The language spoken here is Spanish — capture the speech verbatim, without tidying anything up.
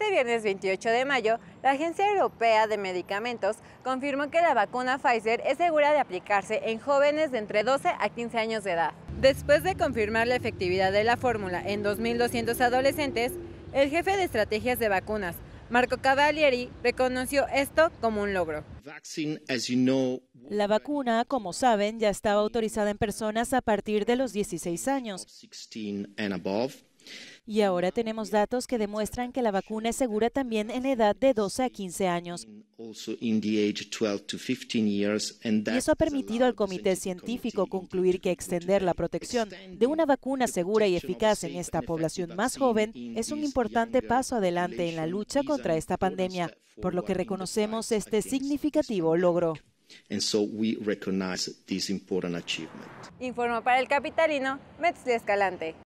Este viernes veintiocho de mayo, la Agencia Europea de Medicamentos confirmó que la vacuna Pfizer es segura de aplicarse en jóvenes de entre doce a quince años de edad. Después de confirmar la efectividad de la fórmula en dos mil doscientos adolescentes, el jefe de estrategias de vacunas, Marco Cavalieri, reconoció esto como un logro. La vacuna, como saben, ya estaba autorizada en personas a partir de los dieciséis años. Y ahora tenemos datos que demuestran que la vacuna es segura también en edad de doce a quince años. Y eso ha permitido al Comité Científico concluir que extender la protección de una vacuna segura y eficaz en esta población más joven es un importante paso adelante en la lucha contra esta pandemia, por lo que reconocemos este significativo logro. Informó para El Capitalino, Metzli Escalante.